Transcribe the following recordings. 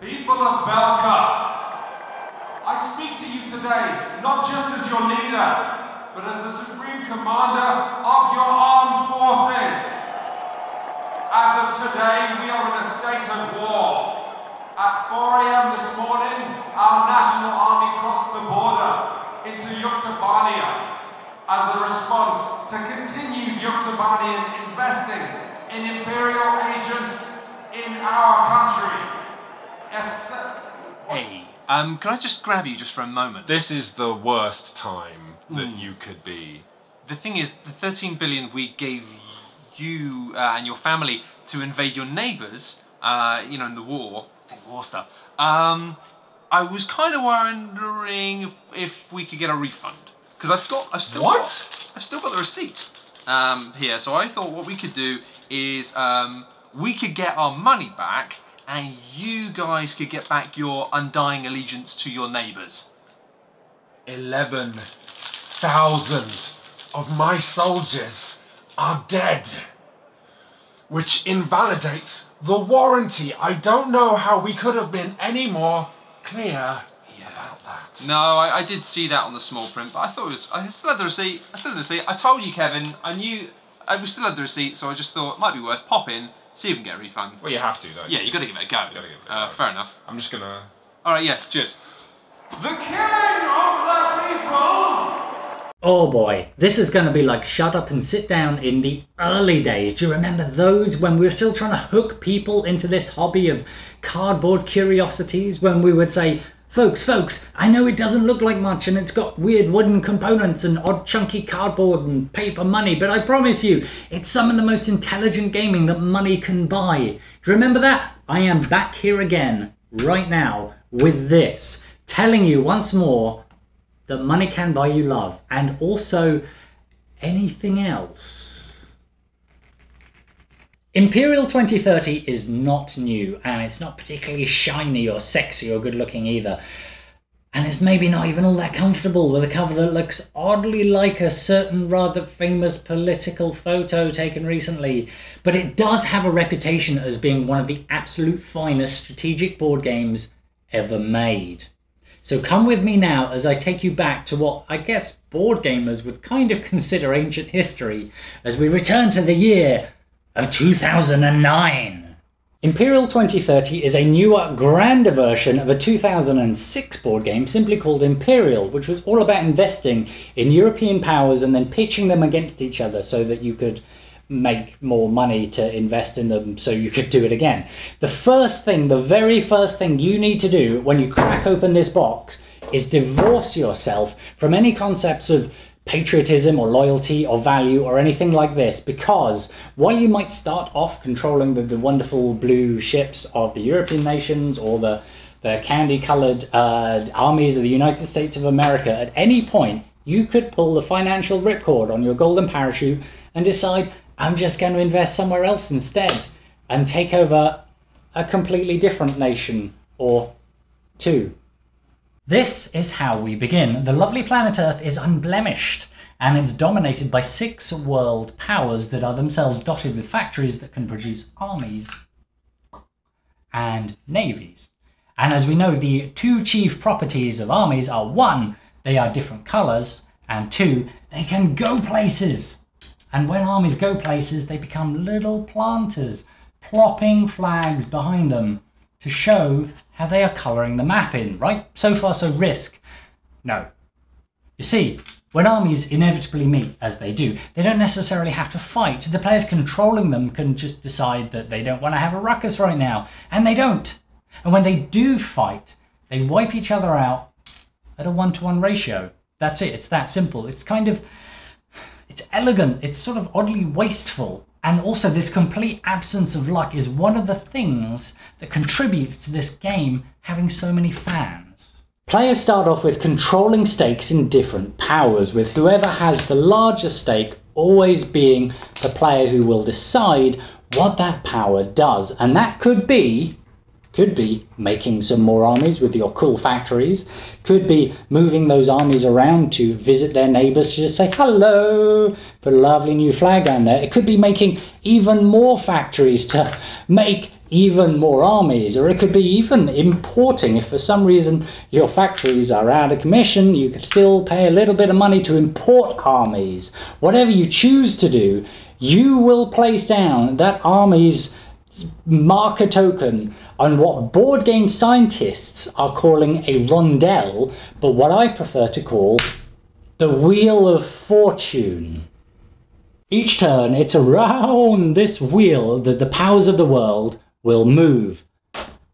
People of Belka, I speak to you today not just as your leader, but as the Supreme Commander of your armed forces. As of today, we are in a state of war. At 4 a.m. this morning, our National Army crossed the border into Yuktabania as a response to continued Yuktabanian investing in Imperial agents in our country. Hey, can I just grab you just for a moment? This is the worst time that you could be. The thing is, the 13 billion we gave you and your family to invade your neighbours, you know, in the war, stuff, I was kind of wondering if we could get a refund. Because I've still got the receipt here, so I thought what we could do is we could get our money back and you guys could get back your undying allegiance to your neighbours. 11,000 of my soldiers are dead, which invalidates the warranty. I don't know how we could have been any more clear about that. No, I did see that on the small print, but I thought it was, I still had the receipt, I told you, Kevin, I knew, I still had the receipt, so I just thought it might be worth popping, see if we can get a refund. Well, you have to, don't you? Yeah, you got to give it a go. You gotta give it a go. Fair enough. I'm just gonna... Alright, yeah, cheers. The killing of the people! Oh boy, this is gonna be like Shut Up and Sit Down in the early days. Do you remember those when we were still trying to hook people into this hobby of cardboard curiosities, when we would say, Folks, I know it doesn't look like much and it's got weird wooden components and odd chunky cardboard and paper money, but I promise you, it's some of the most intelligent gaming that money can buy. Do you remember that? I am back here again, right now, with this, telling you once more that money can buy you love, and also anything else. Imperial 2030 is not new, and it's not particularly shiny or sexy or good looking either. And it's maybe not even all that comfortable, with a cover that looks oddly like a certain rather famous political photo taken recently. But it does have a reputation as being one of the absolute finest strategic board games ever made. So come with me now as I take you back to what I guess board gamers would kind of consider ancient history, as we return to the year of 2009. Imperial 2030 is a newer, grander version of a 2006 board game simply called Imperial, which was all about investing in European powers and then pitching them against each other so that you could make more money to invest in them so you could do it again. The first thing, the very first thing you need to do when you crack open this box is divorce yourself from any concepts of patriotism or loyalty or value or anything like this, because while you might start off controlling the wonderful blue ships of the European nations or the candy-coloured armies of the United States of America, at any point you could pull the financial ripcord on your golden parachute and decide, I'm just going to invest somewhere else instead and take over a completely different nation or two. This is how we begin. The lovely planet Earth is unblemished, and it's dominated by 6 world powers that are themselves dotted with factories that can produce armies and navies. And as we know, the 2 chief properties of armies are 1, they are different colours, and 2, they can go places. And when armies go places, they become little planters, plopping flags behind them to show how they are colouring the map in, right? So far, so Risk. No. You see, when armies inevitably meet, as they do, they don't necessarily have to fight. The players controlling them can just decide that they don't want to have a ruckus right now, and they don't. And when they do fight, they wipe each other out at a 1-to-1 ratio. That's it. It's that simple. It's kind of... it's elegant. It's sort of oddly wasteful. And also, this complete absence of luck is one of the things that contributes to this game having so many fans. Players start off with controlling stakes in different powers, with whoever has the largest stake always being the player who will decide what that power does. And that could be making some more armies with your cool factories, could be moving those armies around to visit their neighbours to just say hello, put a lovely new flag down there. It could be making even more factories to make even more armies, or it could be even importing. If for some reason your factories are out of commission, you could still pay a little bit of money to import armies. Whatever you choose to do, you will place down that army's marker token on what board game scientists are calling a rondelle, but what I prefer to call the Wheel of Fortune. Each turn, it's around this wheel that the powers of the world will move,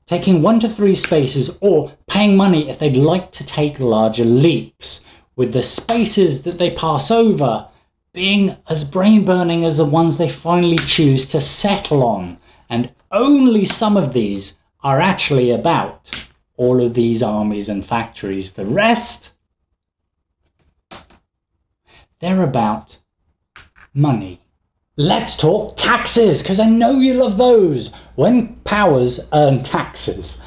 taking 1 to 3 spaces or paying money if they'd like to take larger leaps, with the spaces that they pass over being as brain-burning as the ones they finally choose to settle on. And only some of these are actually about all of these armies and factories. The rest, they're about money. Let's talk taxes, because I know you love those. When powers earn taxes,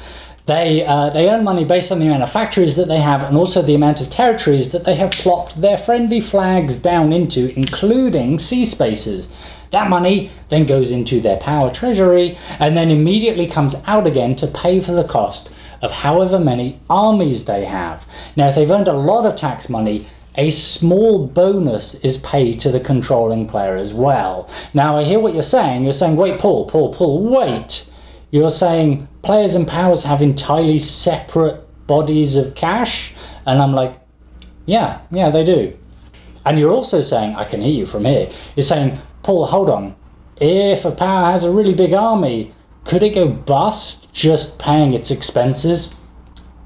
they earn money based on the amount of factories that they have and also the amount of territories that they have plopped their friendly flags down into, including sea spaces. That money then goes into their power treasury and then immediately comes out again to pay for the cost of however many armies they have. Now, if they've earned a lot of tax money, a small bonus is paid to the controlling player as well. Now, I hear what you're saying. You're saying, wait, Paul, wait. You're saying players and powers have entirely separate bodies of cash? And I'm like, yeah, they do. And you're also saying, I can hear you from here, you're saying, Paul, hold on, if a power has a really big army, could it go bust just paying its expenses?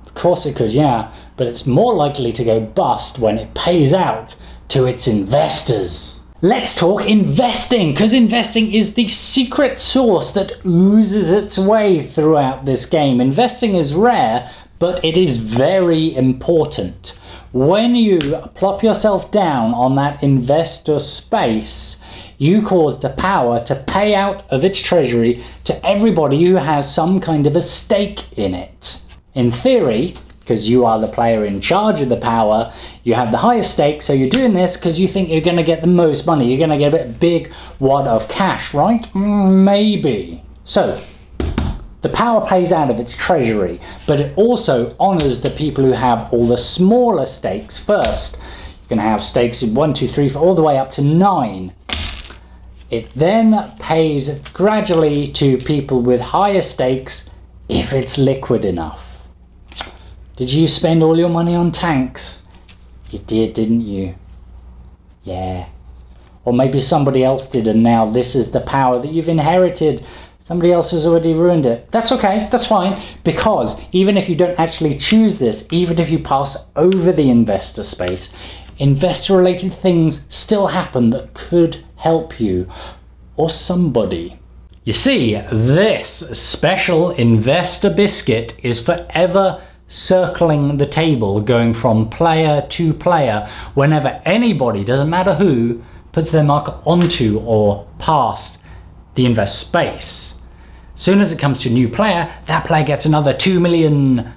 Of course it could, yeah, but it's more likely to go bust when it pays out to its investors. Let's talk investing, because investing is the secret sauce that oozes its way throughout this game. Investing is rare, but it is very important. When you plop yourself down on that investor space, you cause the power to pay out of its treasury to everybody who has some kind of a stake in it. In theory, because you are the player in charge of the power, you have the highest stake, so you're doing this because you think you're going to get the most money. You're going to get a big wad of cash, right? Maybe. So, the power pays out of its treasury, but it also honors the people who have all the smaller stakes first. You can have stakes in 1, 2, 3, 4, all the way up to 9. It then pays gradually to people with higher stakes if it's liquid enough. Did you spend all your money on tanks? You did, didn't you? Yeah. Or maybe somebody else did and now this is the power that you've inherited. Somebody else has already ruined it. That's okay, that's fine, because even if you don't actually choose this, even if you pass over the investor space, investor-related things still happen that could help you or somebody. You see, this special investor biscuit is forever circling the table, going from player to player whenever anybody, doesn't matter who, puts their marker onto or past the invest space. As soon as it comes to a new player, that player gets another 2 million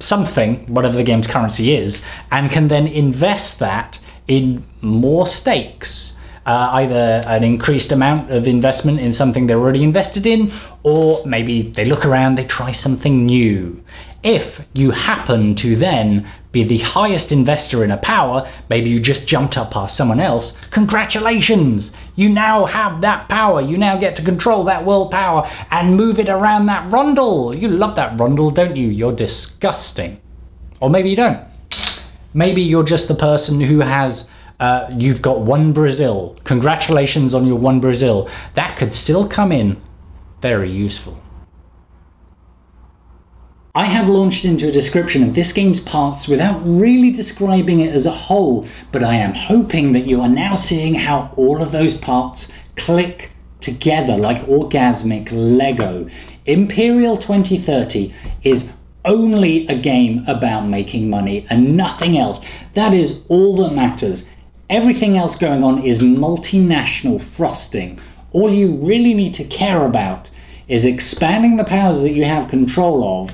something, whatever the game's currency is, and can then invest that in more stakes. Either an increased amount of investment in something they're already invested in, or maybe they look around, they try something new. If you happen to then be the highest investor in a power, maybe you just jumped up past someone else, congratulations! You now have that power, you now get to control that world power and move it around that rondel. You love that rondel, don't you? You're disgusting. Or maybe you don't. Maybe you're just the person who has you've got 1 Brazil. Congratulations on your 1 Brazil. That could still come in very useful. I have launched into a description of this game's parts without really describing it as a whole, but I am hoping that you are now seeing how all of those parts click together like orgasmic Lego. Imperial 2030 is only a game about making money and nothing else. That is all that matters. Everything else going on is multinational frosting. All you really need to care about is expanding the powers that you have control of,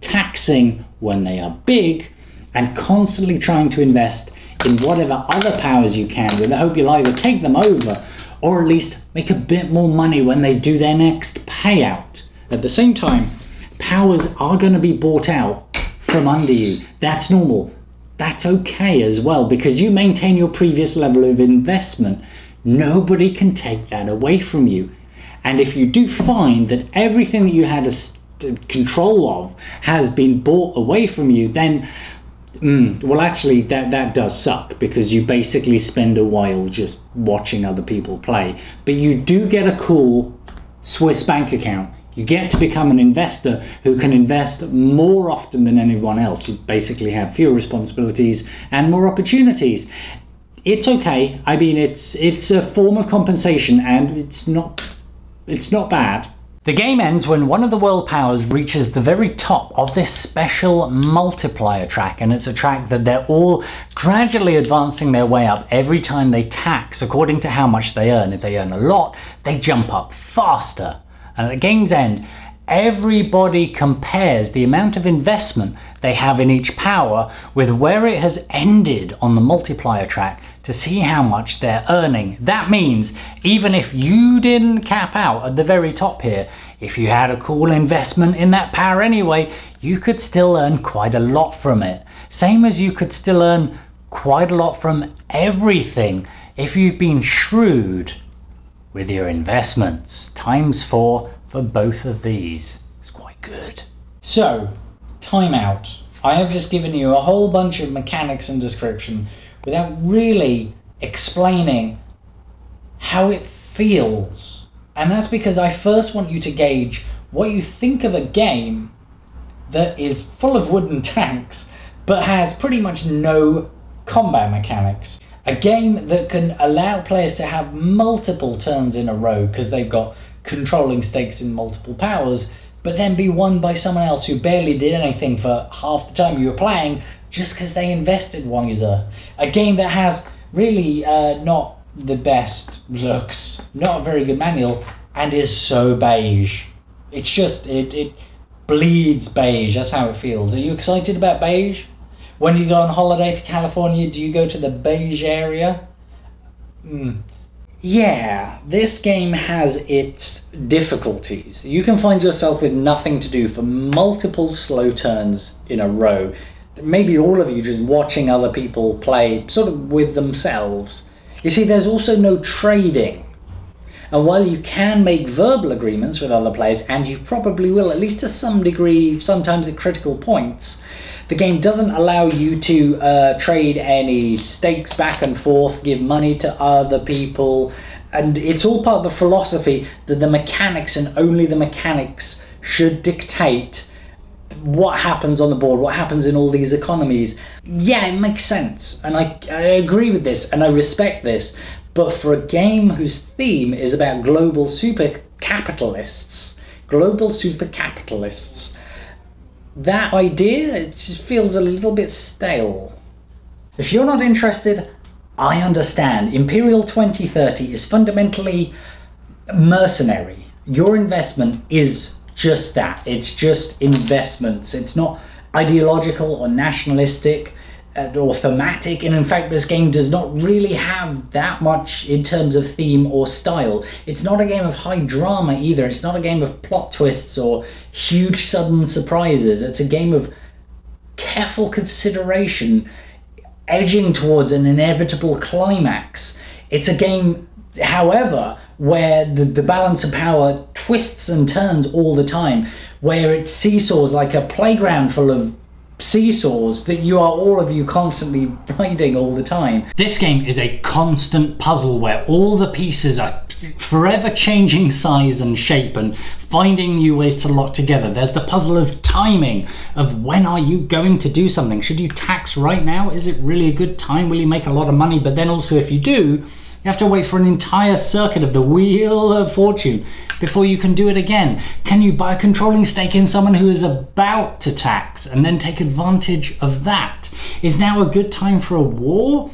taxing when they are big, and constantly trying to invest in whatever other powers you can with the hope you'll either take them over or at least make a bit more money when they do their next payout. At the same time, powers are going to be bought out from under you. That's normal. That's okay as well, because you maintain your previous level of investment. Nobody can take that away from you. And if you do find that everything that you had control of has been bought away from you, then well, actually that does suck, because you basically spend a while just watching other people play. But you do get a cool Swiss bank account. You get to become an investor who can invest more often than anyone else. You basically have fewer responsibilities and more opportunities. It's okay. I mean, it's a form of compensation, and it's not bad. The game ends when one of the world powers reaches the very top of this special multiplier track, and it's a track that they're all gradually advancing their way up every time they tax according to how much they earn. If they earn a lot, they jump up faster. And at the game's end, everybody compares the amount of investment they have in each power with where it has ended on the multiplier track to see how much they're earning. That means even if you didn't cap out at the very top here, if you had a cool investment in that power anyway, you could still earn quite a lot from it. Same as you could still earn quite a lot from everything if you've been shrewd with your investments. Times 4 for both of these. It's quite good. So, timeout. I have just given you a whole bunch of mechanics and description without really explaining how it feels. And that's because I first want you to gauge what you think of a game that is full of wooden tanks but has pretty much no combat mechanics. A game that can allow players to have multiple turns in a row because they've got controlling stakes in multiple powers, but then be won by someone else who barely did anything for half the time you were playing just because they invested wiser. A game that has really not the best looks, not a very good manual, and is so beige. It's just, it bleeds beige, that's how it feels. Are you excited about beige? When you go on holiday to California, do you go to the beige area? Yeah, this game has its difficulties. You can find yourself with nothing to do for multiple slow turns in a row. Maybe all of you just watching other people play sort of with themselves. You see, there's also no trading. And while you can make verbal agreements with other players, and you probably will, at least to some degree, sometimes at critical points, the game doesn't allow you to trade any stakes back and forth, give money to other people, and it's all part of the philosophy that the mechanics and only the mechanics should dictate what happens on the board, what happens in all these economies. Yeah, it makes sense, and I agree with this, and I respect this, but for a game whose theme is about global super capitalists, that idea, it just feels a little bit stale. If you're not interested, I understand. Imperial 2030 is fundamentally mercenary. Your investment is just that. It's just investments. It's not ideological or nationalistic or thematic, and in fact this game does not really have that much in terms of theme or style. It's not a game of high drama either. It's not a game of plot twists or huge sudden surprises. It's a game of careful consideration, edging towards an inevitable climax. It's a game, however, where the balance of power twists and turns all the time, where it seesaws like a playground full of seesaws that you are, all of you, constantly riding all the time. This game is a constant puzzle where all the pieces are forever changing size and shape and finding new ways to lock together. There's the puzzle of timing, of when are you going to do something? Should you tax right now? Is it really a good time? Will you make a lot of money? But then also, if you do, you have to wait for an entire circuit of the Wheel of Fortune before you can do it again. Can you buy a controlling stake in someone who is about to tax and then take advantage of that? Is now a good time for a war?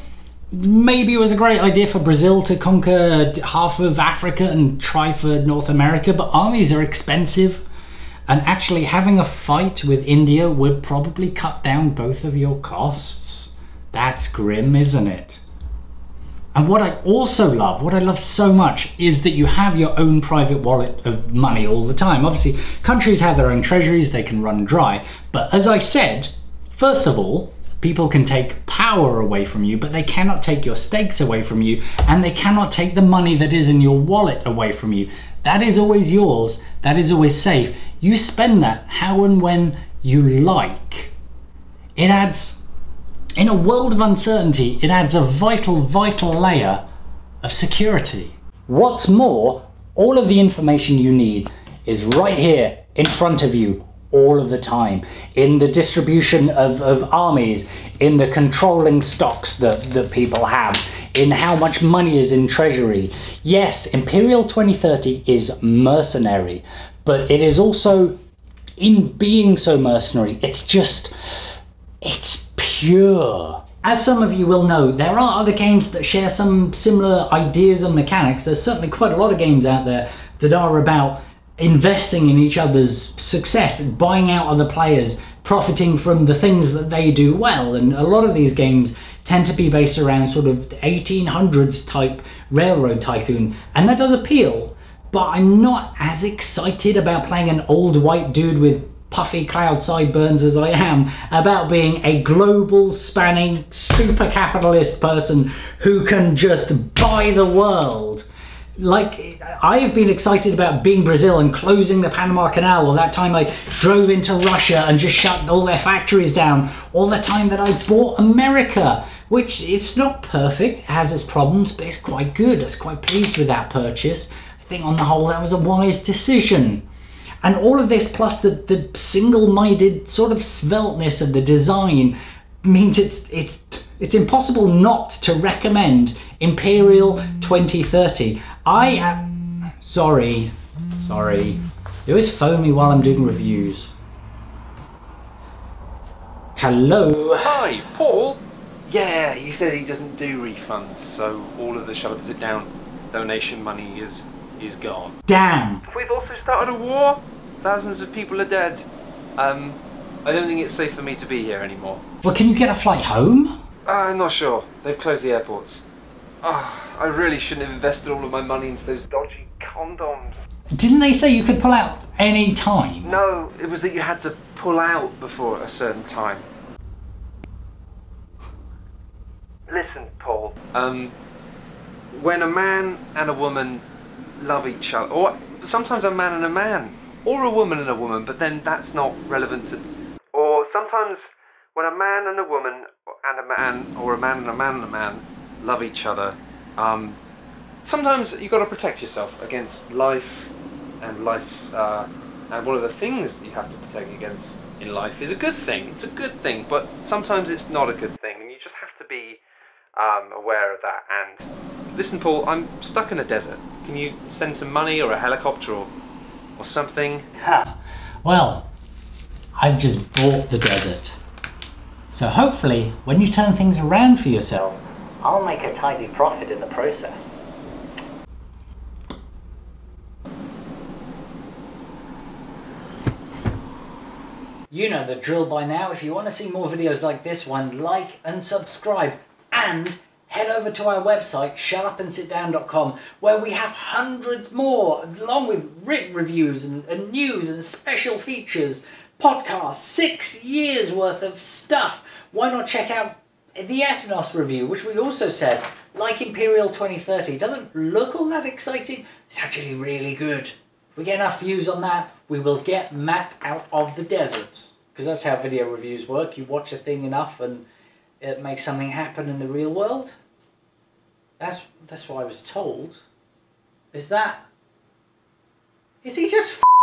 Maybe it was a great idea for Brazil to conquer half of Africa and try for North America, but armies are expensive. And actually having a fight with India would probably cut down both of your costs. That's grim, isn't it? And what I also love, what I love so much, is that you have your own private wallet of money all the time. Obviously, countries have their own treasuries, they can run dry. But as I said, first of all, people can take power away from you, but they cannot take your stakes away from you, and they cannot take the money that is in your wallet away from you. That is always yours, that is always safe. You spend that how and when you like. It adds, in a world of uncertainty, it adds a vital, vital layer of security. What's more, all of the information you need is right here in front of you all of the time. In the distribution of armies, in the controlling stocks that people have, in how much money is in treasury. Yes, Imperial 2030 is mercenary, but it is also, in being so mercenary, it's just, it's pure. As some of you will know, there are other games that share some similar ideas and mechanics. There's certainly quite a lot of games out there that are about investing in each other's success, buying out other players, profiting from the things that they do well. And a lot of these games tend to be based around sort of 1800s type railroad tycoon, and that does appeal. But I'm not as excited about playing an old white dude with puffy cloud sideburns as I am about being a global spanning super capitalist person who can just buy the world. Like, I've been excited about being Brazil and closing the Panama Canal, or that time I drove into Russia and just shut all their factories down, or the time that I bought America, which, it's not perfect, it has its problems, but it's quite good. I was quite pleased with that purchase. I think on the whole that was a wise decision. And all of this, plus the single-minded sort of svelteness of the design, means it's impossible not to recommend Imperial 2030. I am... Sorry. You always phone me while I'm doing reviews. Hello. Hi, Paul. Yeah, you said he doesn't do refunds, so all of the Shut Up and Sit Down donation money is gone. Damn. We've also started a war. Thousands of people are dead. I don't think it's safe for me to be here anymore. Well, can you get a flight home? I'm not sure. They've closed the airports. Oh, I really shouldn't have invested all of my money into those dodgy condoms. Didn't they say you could pull out any time? No, it was that you had to pull out before a certain time. Listen, Paul. When a man and a woman love each other, or sometimes a man and a man, or a woman and a woman, but then that's not relevant to... Or sometimes when a man and a woman and a man, or a man and a man and a man love each other, sometimes you've got to protect yourself against life and life's... and one of the things that you have to protect against in life is a good thing. It's a good thing, but sometimes it's not a good thing, and you just have to be aware of that. And listen, Paul, I'm stuck in a desert. Can you send some money or a helicopter or something? Yeah. Well, I've just bought the desert. So hopefully, when you turn things around for yourself, I'll make a tidy profit in the process. You know the drill by now. If you want to see more videos like this one, like and subscribe, and head over to our website, shutupandsitdown.com, where we have hundreds more, along with written reviews and news and special features, podcasts, 6 years worth of stuff. Why not check out the Athanos review, which we also said, like Imperial 2030, doesn't look all that exciting, it's actually really good. If we get enough views on that, we will get Matt out of the desert. Because that's how video reviews work, you watch a thing enough and it makes something happen in the real world. That's what I was told. Is he just f***ing